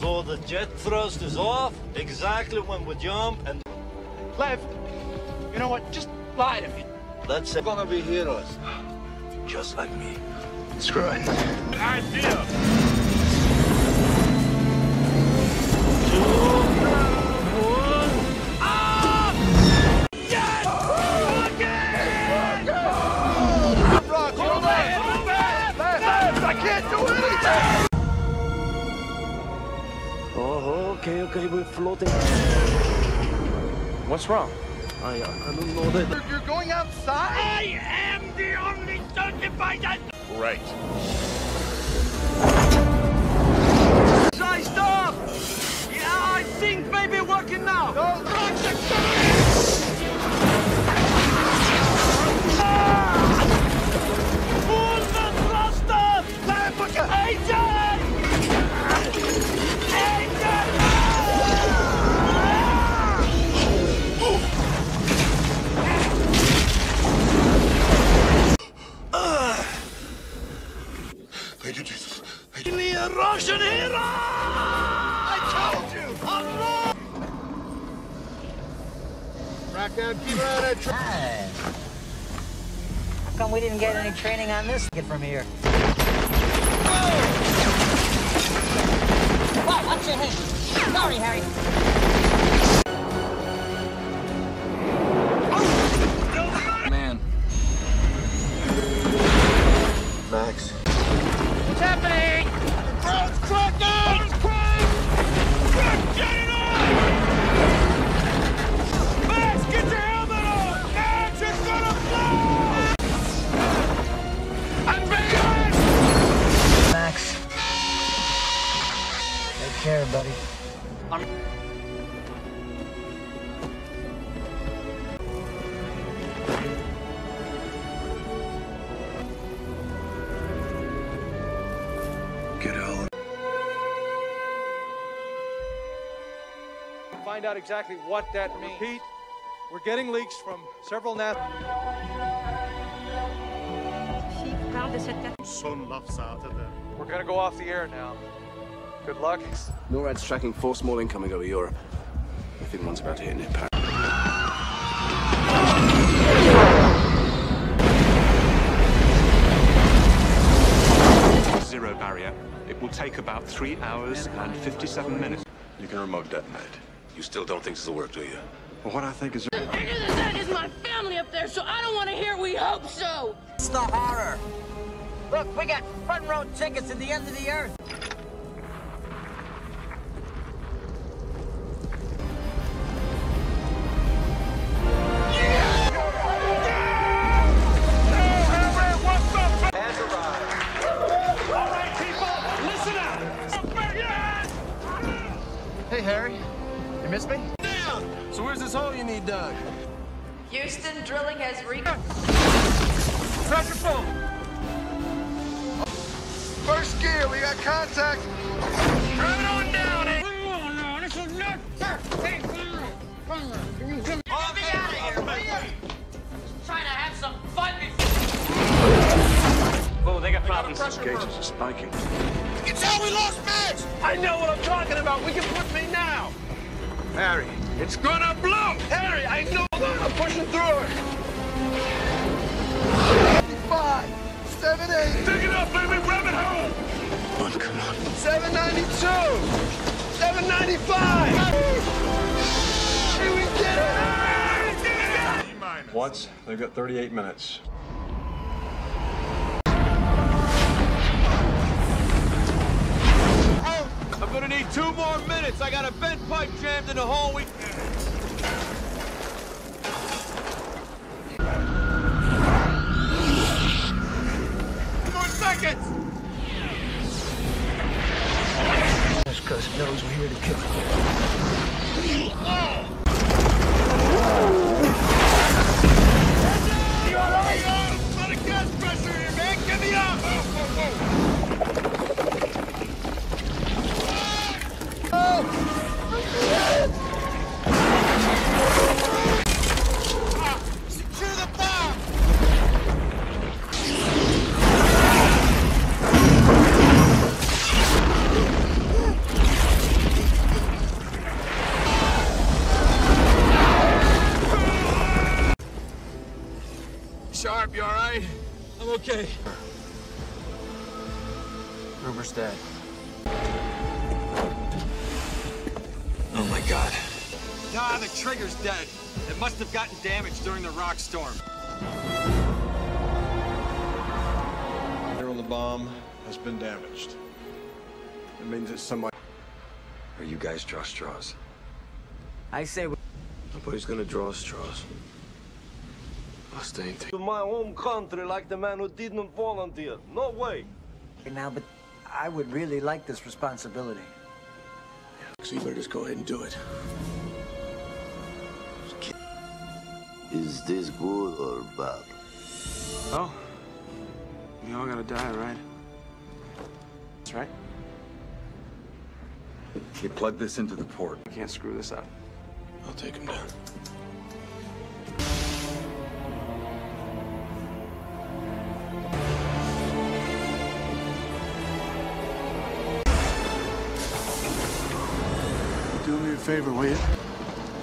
So the jet thrust is off exactly when we jump and... Lev, you know what? Just lie to me. That's it. We're gonna be heroes. Just like me. Screw it. Good idea. Okay, we're floating. What's wrong? I don't know that. You're going outside? I am the only certified. Right. Sized up! Yeah, I think maybe working now. Don't rock the Pull the thruster! AJ! Thank you, Jesus. Thank you. Give me a Russian hero! I told you! I'm wrong! Rock down, keep her out of track. How come we didn't get any training on this? Get from here. Whoa! Wow, watch your hand. Sorry, Harry. Oh. Man. Max. What's happening? The ground's cracked out! It's cracked! Get it off! Max, get your helmet off! Max, it's gonna blow! I'm bailing! Max. Take care, buddy. Find out exactly what that means. Repeat, we're getting leaks from several We're gonna go off the air now. Good luck. NORAD's tracking four small incoming over Europe. I think one's about to hit near Paris. Zero barrier. It will take about 3 hours and 57 minutes. You can remote detonate. You still don't think this will work, do you? Well, what I think is... The bigger than that is my family up there, so I don't want to hear we hope so! It's the horror! Look, we got front row tickets to the end of the earth! Houston drilling has re- Pressure full! First gear, we got contact! Right on down, eh? Oh, no, this is not perfect! Get me out of here, will you? Just trying to have some fun before- Oh, they got problems. Cases are spiking. You can tell we lost Max! I know what I'm talking about! We can put me now! Harry, it's gonna blow! Harry, I know! I'm pushing through her! 5, 7, 8... Dig it up, baby! Grab it home! Come on, come on. 792! 795! Here we get it! Once, they've got 38 minutes. I'm gonna need 2 more minutes! I got a vent pipe jammed in the hallway. This cuss knows we're here to kill him. You all right? A lot of gas pressure here, man. Get me up! I'm okay. Ruber's dead. Oh my God. Nah, the trigger's dead. It must have gotten damaged during the rock storm. They're on the bomb. Has been damaged. It means it's somebody. Or you guys draw straws. I say nobody's gonna draw straws. I'll stay in to my home country like the man who didn't volunteer. No way. Now, but I would really like this responsibility. Yeah, so you better just go ahead and do it. Is this good or bad? Oh, we all gotta die, right? That's right. You plug this into the port. I can't screw this up. I'll take him down. Do me a favor, will you?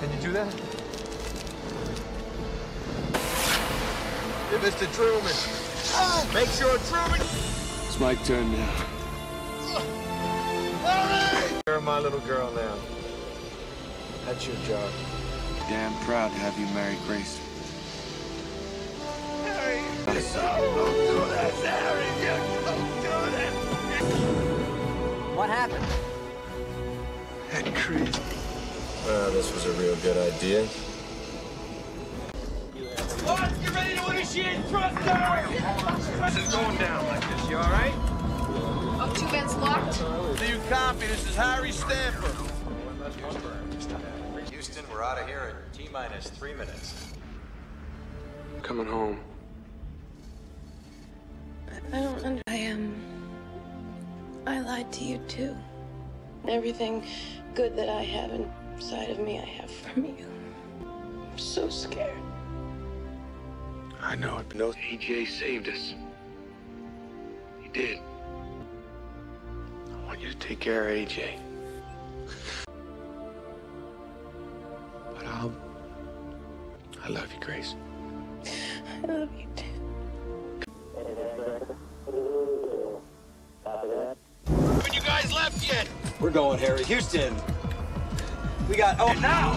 Can you do that? Give this to Truman. Oh! Make sure Truman. It's my turn now. My little girl now. That's your job. Damn proud to have you marry Grace. Harry, don't do this, Harry! Don't do this! What happened? Head creep. This was a real good idea. Lawrence, get ready to initiate thrust, Harry! This is going down like this, you all right? Oh, two vents locked. Do you copy? This is Harry Stamper. Houston, we're out of here in T-minus 3 minutes. Coming home. I don't understand. I lied to you, too. Everything good that I have inside of me, I have from you. I'm so scared. I know it, but no, AJ saved us. He did. I want you to take care of AJ. But I love you, Grace. I love you, too. Haven't you guys left yet? We're going, Harry. Houston. We got... Oh, now!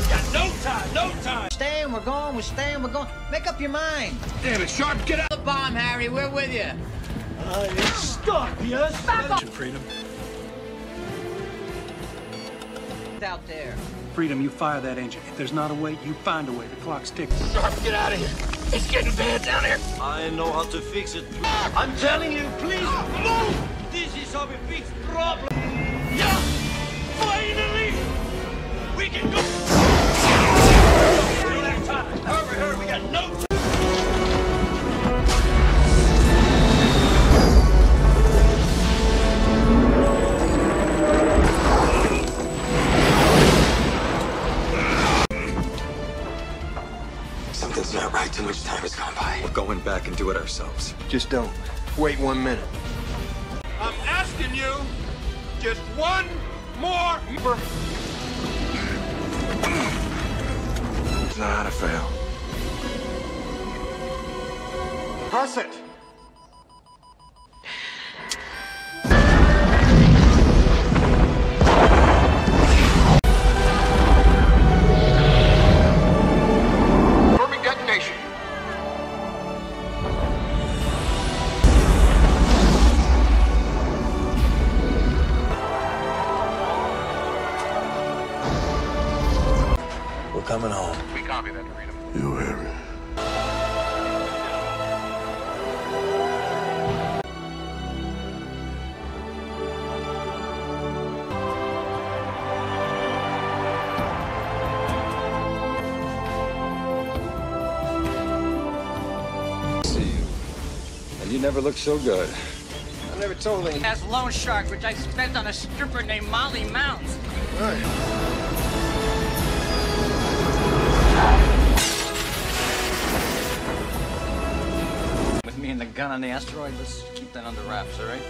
We got no time, no time! Staying, we're going, we're staying, we're going. Make up your mind. Damn it, Sharp, get out! The bomb, Harry. We're with you. Stop, yes! Stop! Freedom. Out there. Freedom, you fire that engine. If there's not a way, you find a way. The clock's ticking. Sharp, get out of here! It's getting bad down here! I know how to fix it. I'm telling you, please move! This is how we fix the problem! Yeah! Finally! We can go! We don't have time! Over here, we got no time! It's not right. Too much time has gone by. We're going back and do it ourselves. Just don't. Wait 1 minute. I'm asking you just one more. It's not how to fail. Press it. Coming home. We copy that, Dorito. You hear me? See you. And you never look so good. I never told anyone. That's loan shark, which I spent on a stripper named Molly Mounts. All right. With me and the gun on the asteroid, let's keep that under wraps, all right?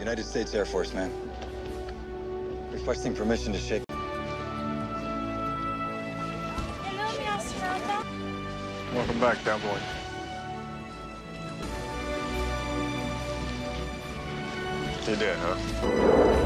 United States Air Force, ma'am. Requesting permission to shake. Hello, mi astronauta. Welcome back, cowboy. You did, huh?